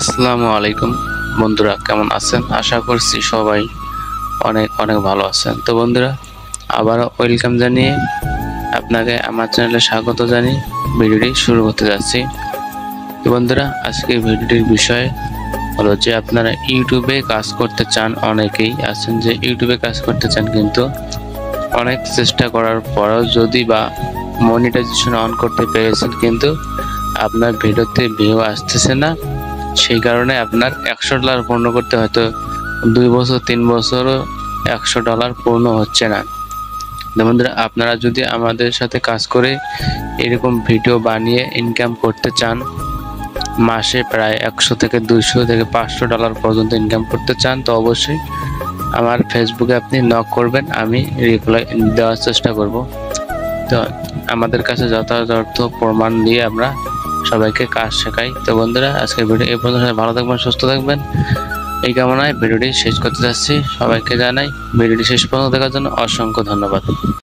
আসসালামু আলাইকুম বন্ধুরা, কেমন আছেন? আশা করছি সবাই অনেক অনেক ভালো আছেন। তো বন্ধুরা, আবারও ওয়েলকাম জানিয়ে আপনাকে আমার চ্যানেলে স্বাগত জানিয়ে ভিডিওটি শুরু করতে যাচ্ছি। তো বন্ধুরা, আজকে ভিডিওটির বিষয় হলো যে আপনারা ইউটিউবে কাজ করতে চান, অনেকেই আছেন যে ইউটিউবে কাজ করতে চান, কিন্তু অনেক চেষ্টা করার পরেও যদি বা মনিটাইজেশন অন করতে পেরেছেন কিন্তু আপনার ভিডিওতে ভিউ আসতেছে না। সেই কারণে আপনার $100 পূর্ণ করতে হয়তো 2 বছর 3 বছরও $100 পূর্ণ হচ্ছে না। বন্ধুরা, আপনারা যদি আমাদের সাথে কাজ করে এরকম ভিডিও বানিয়ে ইনকাম করতে চান, মাসে প্রায় 100 থেকে 200 থেকে $500 পর্যন্ত ইনকাম করতে চান, তো অবশ্যই আমার ফেসবুকে আপনি নক করবেন, আমি রিপ্লাই দেওয়ার চেষ্টা করব। তো আমাদের কাছে যথাযথ প্রমাণ দিয়ে আমরা সবাইকে কাজ শেখাই। তো বন্ধুরা, আজকে ভিডিও এই পর্যন্ত। ভালো থাকবেন, সুস্থ থাকবেন, এই কামনায় ভিডিওটি শেষ করতে যাচ্ছি। সবাইকে জানাই ভিডিওটি শেষ পর্যন্ত দেখার জন্য অসংখ্য ধন্যবাদ।